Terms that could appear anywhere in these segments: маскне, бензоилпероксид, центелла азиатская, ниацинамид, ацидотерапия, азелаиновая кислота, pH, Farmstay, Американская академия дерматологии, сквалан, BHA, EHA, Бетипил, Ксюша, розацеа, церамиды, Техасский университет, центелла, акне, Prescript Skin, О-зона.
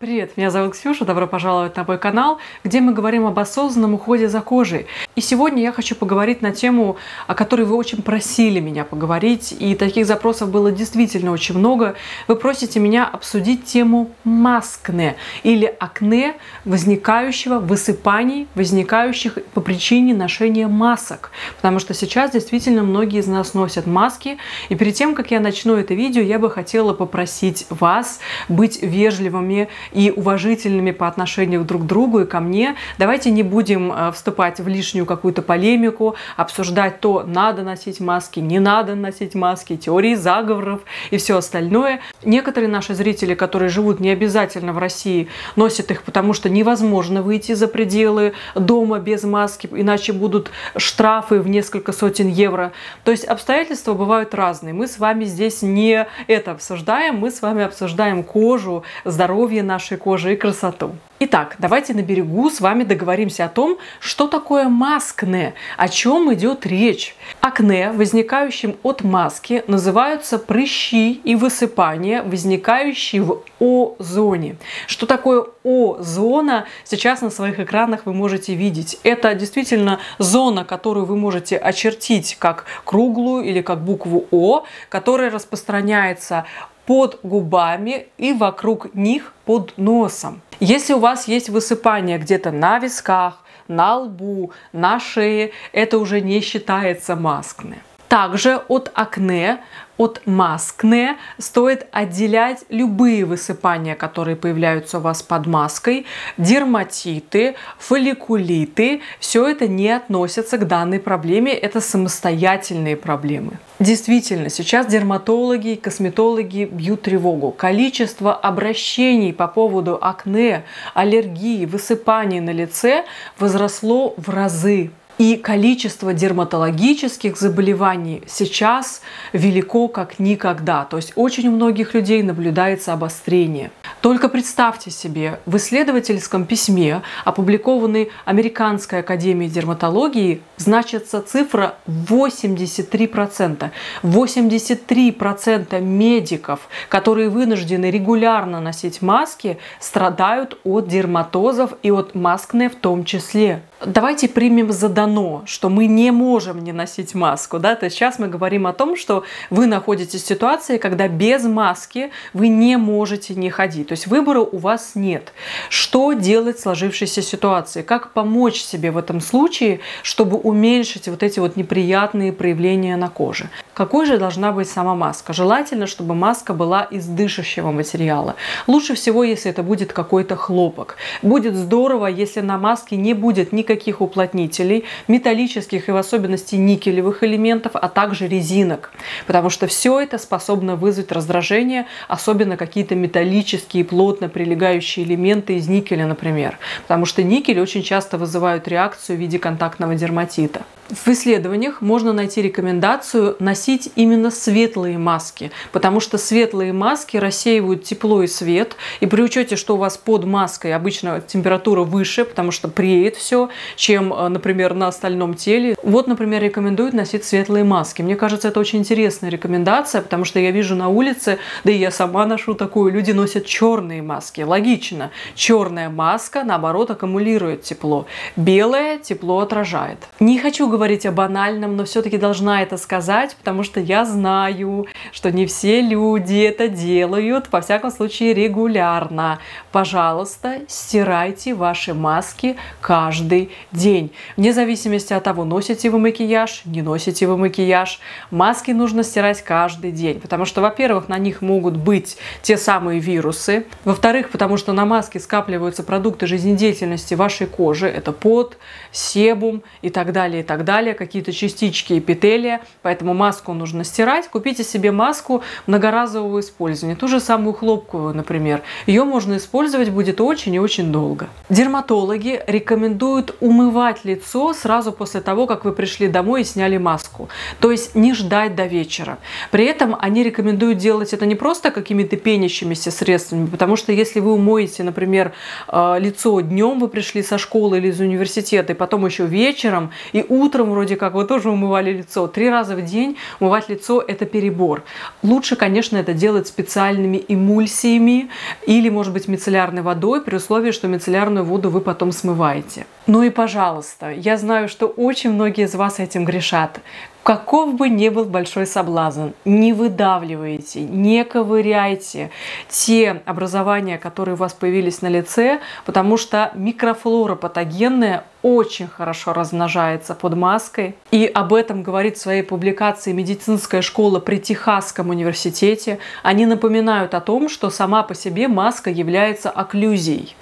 Привет, меня зовут Ксюша, добро пожаловать на мой канал, где мы говорим об осознанном уходе за кожей. И сегодня я хочу поговорить на тему, о которой вы очень просили меня поговорить, и таких запросов было действительно очень много. Вы просите меня обсудить тему маскне или акне, возникающего высыпаний, возникающих по причине ношения масок. Потому что сейчас действительно многие из нас носят маски, и перед тем, как я начну это видео, я бы хотела попросить вас быть вежливыми и уважительными по отношению друг к другу и ко мне. Давайте не будем вступать в лишнюю какую-то полемику, обсуждать то, надо носить маски, не надо носить маски, теории заговоров и все остальное. Некоторые наши зрители, которые живут не обязательно в России, носят их, потому что невозможно выйти за пределы дома без маски, иначе будут штрафы в несколько сотен евро. То есть обстоятельства бывают разные. Мы с вами здесь не это обсуждаем, мы с вами обсуждаем кожу, здоровье нашей кожи и красоту. Итак, давайте на берегу с вами договоримся о том, что такое маскне, о чем идет речь. Акне, возникающим от маски, называются прыщи и высыпания, возникающие в О-зоне. Что такое О-зона, сейчас на своих экранах вы можете видеть. Это действительно зона, которую вы можете очертить как круглую или как букву О, которая распространяется под губами и вокруг них под носом. Если у вас есть высыпание где-то на висках, на лбу, на шее, это уже не считается маскне. Также от акне, от маскне стоит отделять любые высыпания, которые появляются у вас под маской, дерматиты, фолликулиты. Все это не относится к данной проблеме, это самостоятельные проблемы. Действительно, сейчас дерматологи и косметологи бьют тревогу. Количество обращений по поводу акне, аллергии, высыпаний на лице возросло в разы. И количество дерматологических заболеваний сейчас велико как никогда. То есть очень у многих людей наблюдается обострение. Только представьте себе, в исследовательском письме, опубликованной Американской академией дерматологии, значится цифра 83%. 83% медиков, которые вынуждены регулярно носить маски, страдают от дерматозов и от маскне в том числе. Давайте примем за дано, что мы не можем не носить маску. Да? То есть сейчас мы говорим о том, что вы находитесь в ситуации, когда без маски вы не можете не ходить. То есть выбора у вас нет. Что делать в сложившейся ситуации? Как помочь себе в этом случае, чтобы уменьшить вот эти вот неприятные проявления на коже? Какой же должна быть сама маска? Желательно, чтобы маска была из дышащего материала. Лучше всего, если это будет какой-то хлопок. Будет здорово, если на маске не будет никаких уплотнителей, металлических и в особенности никелевых элементов, а также резинок. Потому что все это способно вызвать раздражение, особенно какие-то металлические плотно прилегающие элементы из никеля, например. Потому что никель очень часто вызывают реакцию в виде контактного дерматита. В исследованиях можно найти рекомендацию носить именно светлые маски, потому что светлые маски рассеивают тепло и свет, и при учете, что у вас под маской обычно температура выше, потому что преет все, чем, например, на остальном теле. Вот, например, рекомендуют носить светлые маски. Мне кажется, это очень интересная рекомендация, потому что я вижу на улице, да и я сама ношу такую, люди носят черные маски. Логично, черная маска, наоборот, аккумулирует тепло. Белая тепло отражает. Не хочу говорить о банальном, но все-таки должна это сказать, потому что я знаю, что не все люди это делают, во всяком случае регулярно. Пожалуйста, стирайте ваши маски каждый день. Вне зависимости от того, носите вы макияж, не носите вы макияж, маски нужно стирать каждый день, потому что, во-первых, на них могут быть те самые вирусы, во-вторых, потому что на маске скапливаются продукты жизнедеятельности вашей кожи, это пот, себум и так далее, и так далее. Какие-то частички эпителия, поэтому маску нужно стирать. Купите себе маску многоразового использования, ту же самую хлопковую, например. Ее можно использовать будет очень и очень долго. Дерматологи рекомендуют умывать лицо сразу после того, как вы пришли домой и сняли маску. То есть не ждать до вечера. При этом они рекомендуют делать это не просто какими-то пенящимися средствами, потому что если вы умоете, например, лицо днем, вы пришли со школы или из университета, и потом еще вечером и утром утром вроде как вы тоже умывали лицо. 3 раза в день умывать лицо – это перебор. Лучше, конечно, это делать специальными эмульсиями или, может быть, мицеллярной водой, при условии, что мицеллярную воду вы потом смываете. Ну и пожалуйста, я знаю, что очень многие из вас этим грешат. Каков бы ни был большой соблазн, не выдавливайте, не ковыряйте те образования, которые у вас появились на лице, потому что микрофлора патогенная очень хорошо размножается под маской. И об этом говорит в своей публикации медицинская школа при Техасском университете. Они напоминают о том, что сама по себе маска является окклюзией.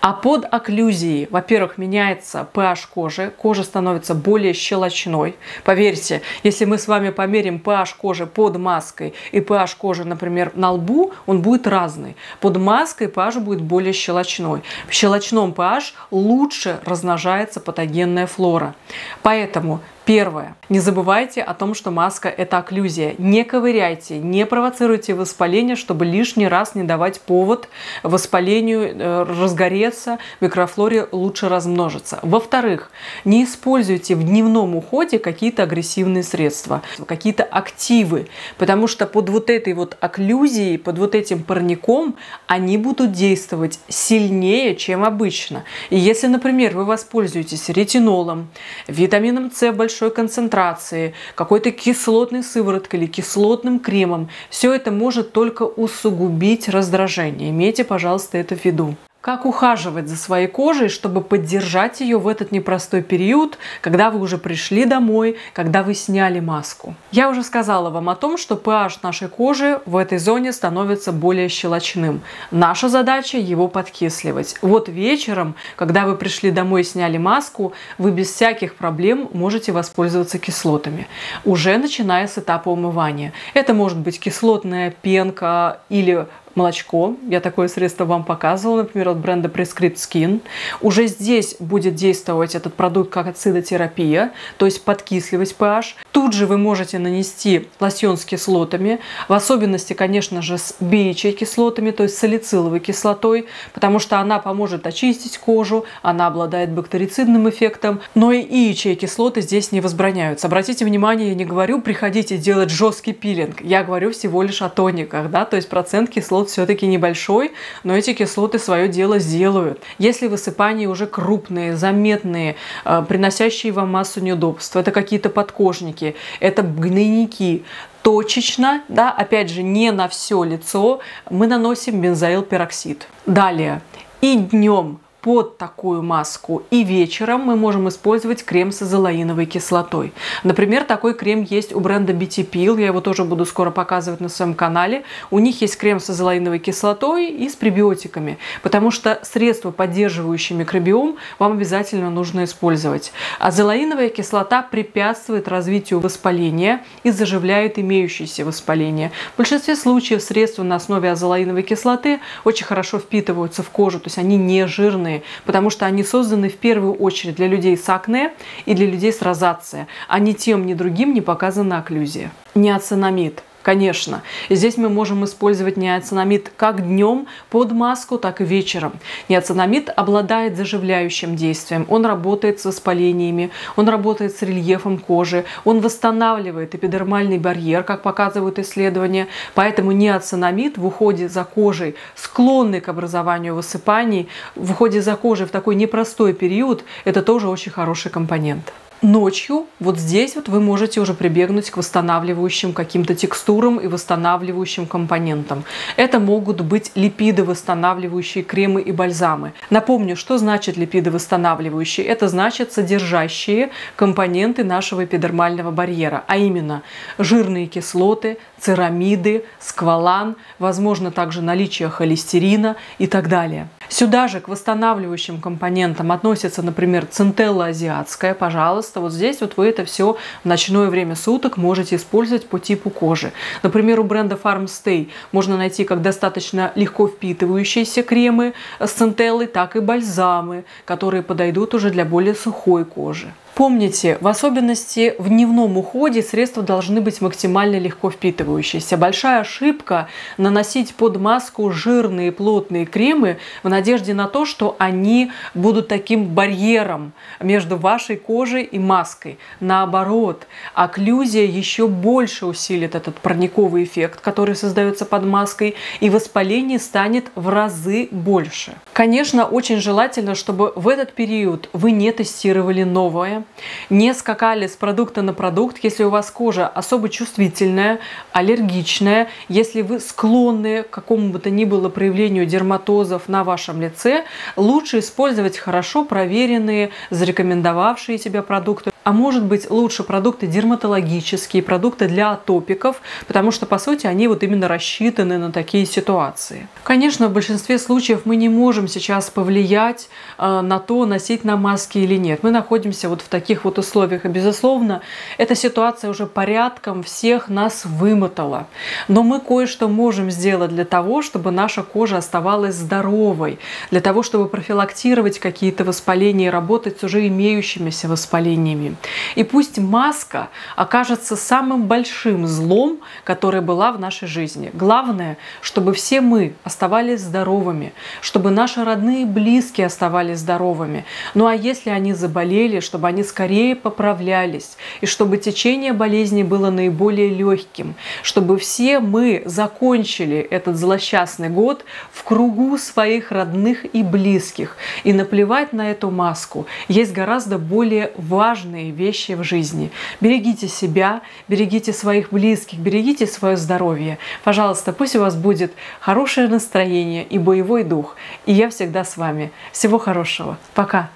А под окклюзией, во-первых, меняется pH кожи, кожа становится более щелочной. Поверьте, если мы с вами померим pH кожи под маской и pH кожи, например, на лбу, он будет разный. Под маской pH будет более щелочной. В щелочном pH лучше размножается патогенная флора. Поэтому, первое, не забывайте о том, что маска – это окклюзия. Не ковыряйте, не провоцируйте воспаление, чтобы лишний раз не давать повод воспалению разгореться, микрофлоре лучше размножиться. Во-вторых, не используйте в дневном уходе какие-то агрессивные средства, какие-то активы, потому что под вот этой вот окклюзией, под вот этим парником они будут действовать сильнее, чем обычно. И если, например, вы воспользуетесь ретинолом, витамином С большой концентрации, какой-то кислотной сывороткой или кислотным кремом. Все это может только усугубить раздражение. Имейте, пожалуйста, это в виду. Как ухаживать за своей кожей, чтобы поддержать ее в этот непростой период, когда вы уже пришли домой, когда вы сняли маску? Я уже сказала вам о том, что pH нашей кожи в этой зоне становится более щелочным. Наша задача его подкисливать. Вот вечером, когда вы пришли домой и сняли маску, вы без всяких проблем можете воспользоваться кислотами, уже начиная с этапа умывания. Это может быть кислотная пенка или молочко. Я такое средство вам показывала, например, от бренда Prescript Skin. Уже здесь будет действовать этот продукт как ацидотерапия, то есть подкисливать pH. Тут же вы можете нанести лосьон с кислотами, в особенности, конечно же, с BHA кислотами, то есть салициловой кислотой, потому что она поможет очистить кожу, она обладает бактерицидным эффектом, но и EHA кислоты здесь не возбраняются. Обратите внимание, я не говорю, приходите делать жесткий пилинг, я говорю всего лишь о тониках, да, то есть процент кислот все-таки небольшой, но эти кислоты свое дело сделают. Если высыпания уже крупные, заметные, приносящие вам массу неудобств, это какие-то подкожники, это гнойники, точечно, да, опять же, не на все лицо, мы наносим бензоилпероксид. Далее, и днем под такую маску, и вечером мы можем использовать крем с азелаиновой кислотой. Например, такой крем есть у бренда Бетипил, я его тоже буду скоро показывать на своем канале. У них есть крем с азелаиновой кислотой и с пребиотиками, потому что средства, поддерживающие микробиом, вам обязательно нужно использовать. Азелаиновая кислота препятствует развитию воспаления и заживляет имеющиеся воспаления. В большинстве случаев средства на основе азелаиновой кислоты очень хорошо впитываются в кожу, то есть они не жирные, потому что они созданы в первую очередь для людей с акне и для людей с розацией. А ни тем, ни другим не показана окклюзия. Ниацинамид. Конечно, здесь мы можем использовать ниацинамид как днем под маску, так и вечером. Ниацинамид обладает заживляющим действием, он работает с воспалениями, он работает с рельефом кожи, он восстанавливает эпидермальный барьер, как показывают исследования. Поэтому ниацинамид в уходе за кожей, склонный к образованию высыпаний, в уходе за кожей в такой непростой период, это тоже очень хороший компонент. Ночью вот здесь вот вы можете уже прибегнуть к восстанавливающим каким-то текстурам и восстанавливающим компонентам. Это могут быть липидовосстанавливающие кремы и бальзамы. Напомню, что значит липидовосстанавливающие. Это значит содержащие компоненты нашего эпидермального барьера, а именно жирные кислоты, церамиды, сквалан, возможно также наличие холестерина и так далее. Сюда же к восстанавливающим компонентам относятся, например, центелла азиатская, пожалуйста. Вот здесь вот вы это все в ночное время суток можете использовать по типу кожи. Например, у бренда Farmstay можно найти как достаточно легко впитывающиеся кремы с центеллой, так и бальзамы, которые подойдут уже для более сухой кожи. Помните, в особенности в дневном уходе средства должны быть максимально легко впитывающиеся. Большая ошибка наносить под маску жирные плотные кремы в надежде на то, что они будут таким барьером между вашей кожей и маской. Наоборот, окклюзия еще больше усилит этот парниковый эффект, который создается под маской, и воспаление станет в разы больше. Конечно, очень желательно, чтобы в этот период вы не тестировали новое, не скакали с продукта на продукт, если у вас кожа особо чувствительная, аллергичная, если вы склонны к какому бы то ни было проявлению дерматозов на вашем лице, лучше использовать хорошо проверенные, зарекомендовавшие себя продукты. А может быть, лучше продукты дерматологические, продукты для атопиков, потому что, по сути, они вот именно рассчитаны на такие ситуации. Конечно, в большинстве случаев мы не можем сейчас повлиять на то, носить на маске или нет. Мы находимся вот в таких вот условиях, и, безусловно, эта ситуация уже порядком всех нас вымотала. Но мы кое-что можем сделать для того, чтобы наша кожа оставалась здоровой, для того, чтобы профилактировать какие-то воспаления и работать с уже имеющимися воспалениями. И пусть маска окажется самым большим злом, которое была в нашей жизни. Главное, чтобы все мы оставались здоровыми, чтобы наши родные и близкие оставались здоровыми. Ну а если они заболели, чтобы они скорее поправлялись, и чтобы течение болезни было наиболее легким, чтобы все мы закончили этот злосчастный год в кругу своих родных и близких. И наплевать на эту маску. Есть гораздо более важные вещи в жизни. Берегите себя, берегите своих близких, берегите свое здоровье. Пожалуйста, пусть у вас будет хорошее настроение и боевой дух. И я всегда с вами. Всего хорошего. Пока!